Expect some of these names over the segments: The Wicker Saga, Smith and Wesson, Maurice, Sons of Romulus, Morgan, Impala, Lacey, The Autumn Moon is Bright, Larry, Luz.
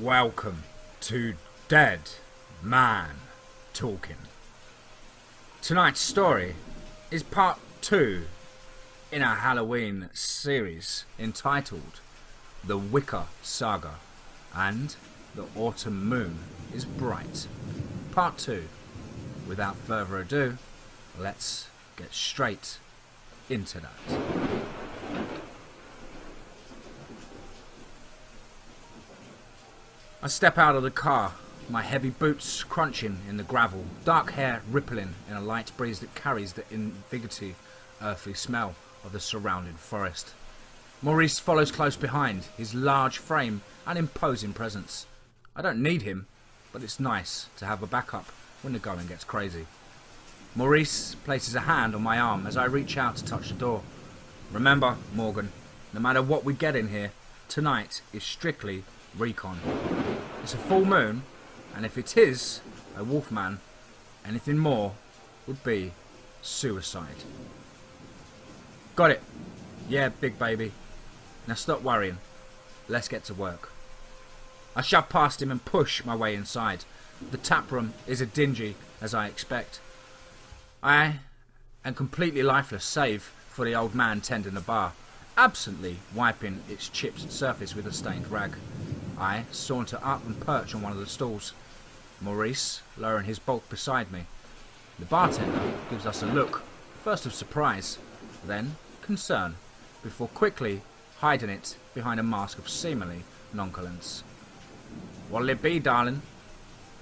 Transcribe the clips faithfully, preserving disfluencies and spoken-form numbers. Welcome to Dead Man Talking. Tonight's story is part two in our Halloween series entitled The Wicker Saga and The Autumn Moon is Bright. Part two. Without further ado, let's get straight into that. I step out of the car, my heavy boots crunching in the gravel, dark hair rippling in a light breeze that carries the invigorating, earthly smell of the surrounding forest. Maurice follows close behind, his large frame and imposing presence. I don't need him, but it's nice to have a backup when the going gets crazy. Maurice places a hand on my arm as I reach out to touch the door. Remember, Morgan, no matter what we get in here, tonight is strictly recon. It's a full moon, and if it is a wolfman, anything more would be suicide. Got it. Yeah, big baby. Now stop worrying. Let's get to work. I shove past him and push my way inside. The taproom is as dingy as I expect. I am completely lifeless, save for the old man tending the bar, absently wiping its chipped surface with a stained rag. I saunter up and perch on one of the stalls, Maurice lowering his bulk beside me. The bartender gives us a look, first of surprise, then concern, before quickly hiding it behind a mask of seemingly nonchalance. What'll it be, darling?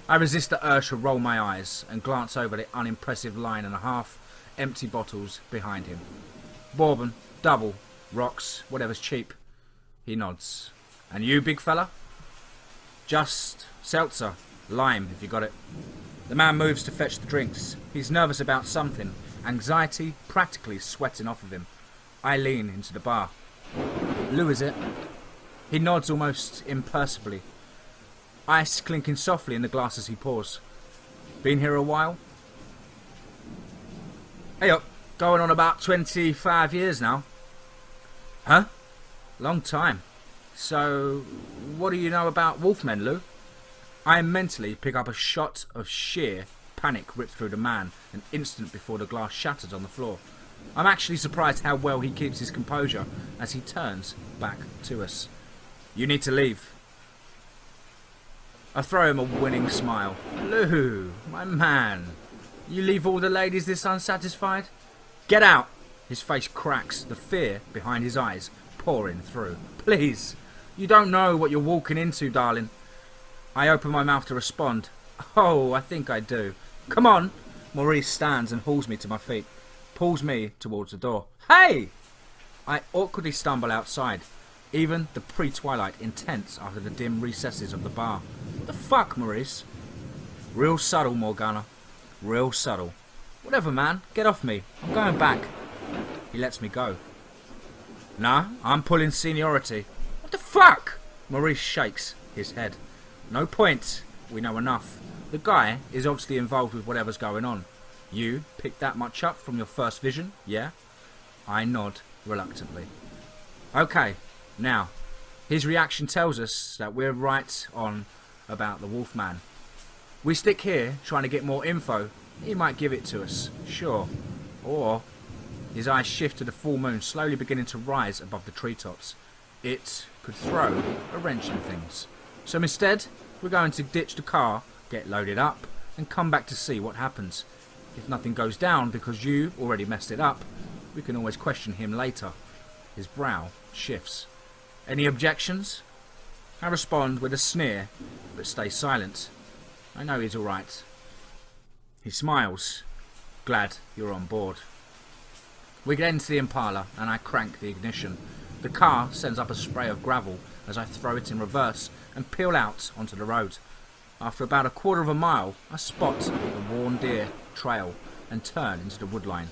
I resist the urge to roll my eyes and glance over the unimpressive line and a half empty bottles behind him. Bourbon, double, rocks, whatever's cheap. He nods. And you, big fella? Just seltzer, lime if you got it. The man moves to fetch the drinks. He's nervous about something, anxiety practically sweating off of him. I lean into the bar. Lou, is it? He nods almost imperceptibly, ice clinking softly in the glass as he pours. Been here a while? Hey up, going on about twenty-five years now. Huh? Long time. So, what do you know about wolfmen, Lou? I mentally pick up a shot of sheer panic ripped through the man an instant before the glass shatters on the floor. I'm actually surprised how well he keeps his composure as he turns back to us. You need to leave. I throw him a winning smile. Lou, my man, you leave all the ladies this unsatisfied? Get out! His face cracks, the fear behind his eyes pouring through. Please! You don't know what you're walking into, darling. I open my mouth to respond. Oh, I think I do. Come on! Maurice stands and hauls me to my feet, pulls me towards the door. Hey! I awkwardly stumble outside, even the pre-twilight intense after the dim recesses of the bar. The fuck, Maurice? Real subtle, Morgana. Real subtle. Whatever, man. Get off me. I'm going back. He lets me go. Nah, I'm pulling seniority. What the fuck? Maurice shakes his head. No point. We know enough. The guy is obviously involved with whatever's going on. You picked that much up from your first vision, yeah? I nod reluctantly. Okay, now, his reaction tells us that we're right on about the wolfman. We stick here trying to get more info. He might give it to us, sure. Or his eyes shift to the full moon slowly beginning to rise above the treetops. It could throw a wrench in things. So instead, we're going to ditch the car, get loaded up, and come back to see what happens. If nothing goes down because you already messed it up, we can always question him later. His brow shifts. Any objections? I respond with a sneer, but stay silent. I know he's all right. He smiles. Glad you're on board. We get into the Impala, and I crank the ignition. The car sends up a spray of gravel as I throw it in reverse and peel out onto the road. After about a quarter of a mile, I spot the worn deer trail and turn into the woodline.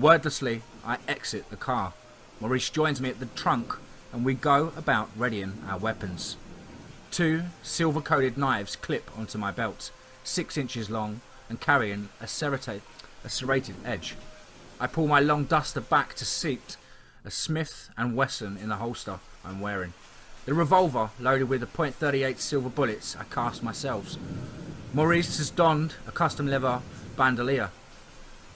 Wordlessly, I exit the car. Maurice joins me at the trunk and we go about readying our weapons. Two silver-coated knives clip onto my belt, six inches long and carrying a serrated, a serrated edge. I pull my long duster back to seat a Smith and Wesson in the holster I'm wearing. The revolver, loaded with the point three eight silver bullets, I cast myself. Maurice has donned a custom leather bandolier.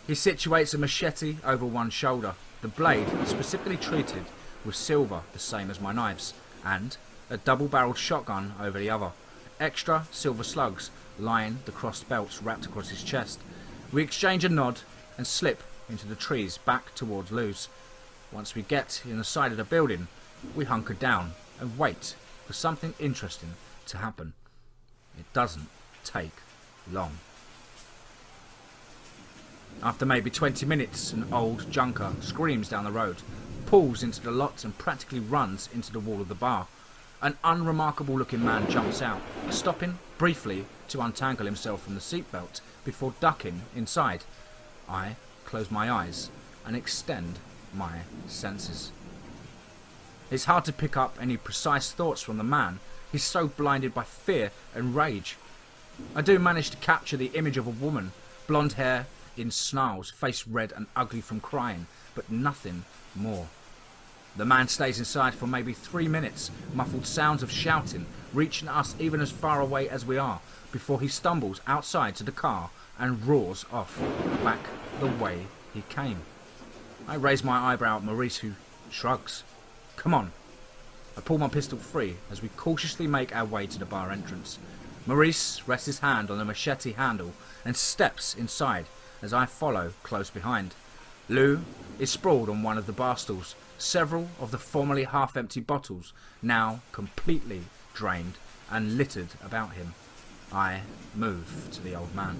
He situates a machete over one shoulder. The blade is specifically treated with silver, the same as my knives, and a double-barreled shotgun over the other. Extra silver slugs line the crossed belts wrapped across his chest. We exchange a nod and slip into the trees back towards Luz. Once we get in the side of the building, we hunker down and wait for something interesting to happen. It doesn't take long. After maybe twenty minutes, an old junker screams down the road, pulls into the lot and practically runs into the wall of the bar. An unremarkable looking man jumps out, stopping briefly to untangle himself from the seatbelt before ducking inside. I close my eyes and extend my senses. It's hard to pick up any precise thoughts from the man. He's so blinded by fear and rage. I do manage to capture the image of a woman, blonde hair, in snarls, face red and ugly from crying, but nothing more. The man stays inside for maybe three minutes, muffled sounds of shouting reaching us even as far away as we are, before he stumbles outside to the car and roars off back the way he came. I raise my eyebrow at Maurice, who shrugs. Come on. I pull my pistol free as we cautiously make our way to the bar entrance. Maurice rests his hand on the machete handle and steps inside, as I follow close behind. Lou is sprawled on one of the bar stools, several of the formerly half-empty bottles now completely drained and littered about him. I move to the old man.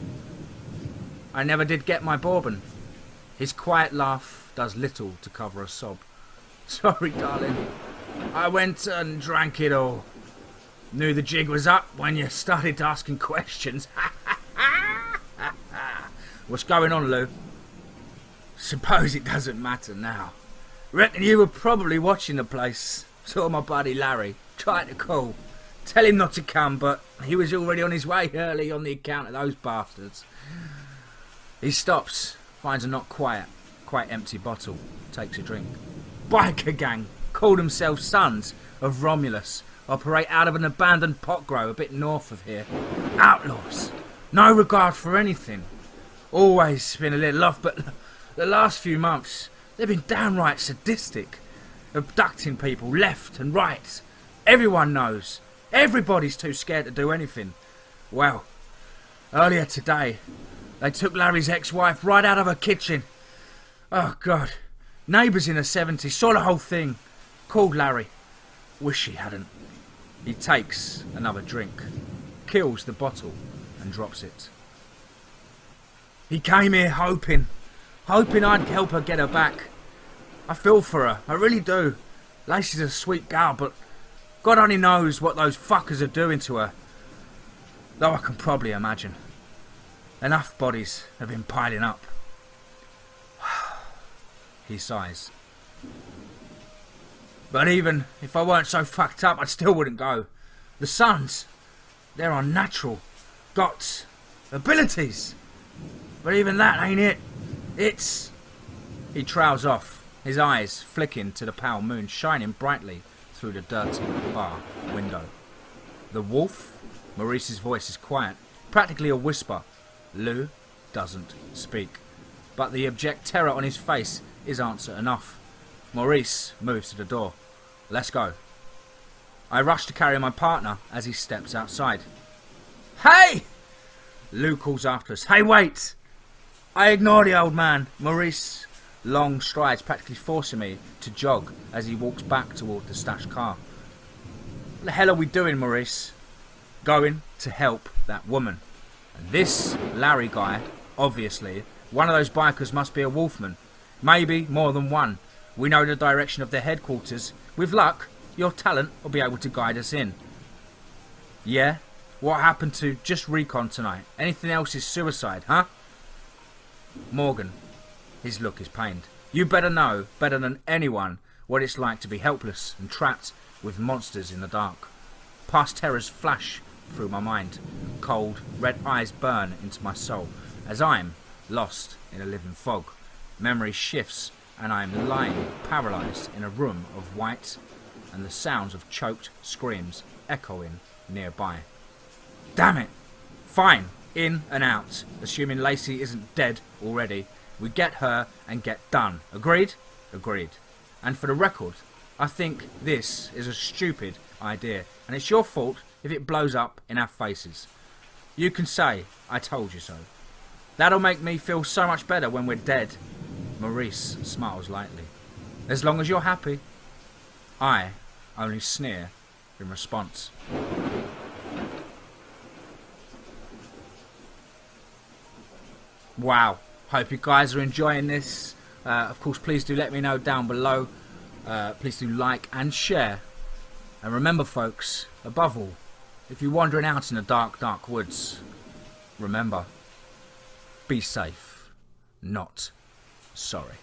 I never did get my bourbon. His quiet laugh does little to cover a sob. Sorry, darling. I went and drank it all. Knew the jig was up when you started asking questions. Ha! What's going on, Lou? Suppose it doesn't matter now. Reckon you were probably watching the place. Saw my buddy Larry. Tried to call. Tell him not to come, but he was already on his way early on the account of those bastards. He stops, finds a not quiet, quite empty bottle, takes a drink. Biker gang, call themselves Sons of Romulus. Operate out of an abandoned pot grove a bit north of here. Outlaws. No regard for anything. Always been a little off, but the last few months they've been downright sadistic, abducting people left and right. Everyone knows. Everybody's too scared to do anything. Well, earlier today they took Larry's ex-wife right out of her kitchen. Oh God. Neighbours in her seventies saw the whole thing. Called Larry. Wish he hadn't. He takes another drink, kills the bottle and drops it. He came here hoping, hoping I'd help her get her back. I feel for her, I really do. Lacey's a sweet girl, but God only knows what those fuckers are doing to her. Though I can probably imagine. Enough bodies have been piling up. He sighs. But even if I weren't so fucked up, I still wouldn't go. The Sons, they're unnatural. Got abilities. But even that ain't it. It's... He trails off, his eyes flicking to the pale moon shining brightly through the dirty bar window. The wolf? Maurice's voice is quiet, practically a whisper. Lou doesn't speak. But the abject terror on his face is answer enough. Maurice moves to the door. Let's go. I rush to carry my partner as he steps outside. Hey! Lou calls after us. Hey, wait! I ignore the old man. Maurice's long strides practically forcing me to jog as he walks back toward the stashed car. What the hell are we doing, Maurice? Going to help that woman. And this Larry guy, obviously, one of those bikers must be a wolfman. Maybe more than one. We know the direction of their headquarters. With luck, your talent will be able to guide us in. Yeah? What happened to just recon tonight? Anything else is suicide, huh? Morgan. His look is pained. You better know, better than anyone, what it's like to be helpless and trapped with monsters in the dark. Past terrors flash through my mind. Cold, red eyes burn into my soul as I'm lost in a living fog. Memory shifts and I'm lying paralysed in a room of white and the sounds of choked screams echoing nearby. Damn it! Fine! In and out. Assuming Lacey isn't dead already, we get her and get done. Agreed? Agreed. And for the record, I think this is a stupid idea and it's your fault if it blows up in our faces. You can say, I told you so. That'll make me feel so much better when we're dead. Maurice smiles lightly. As long as you're happy. I only sneer in response. Wow. Hope you guys are enjoying this. Uh, of course, please do let me know down below. Uh, please do like and share. And remember, folks, above all, if you're wandering out in the dark, dark woods, remember, be safe, not sorry.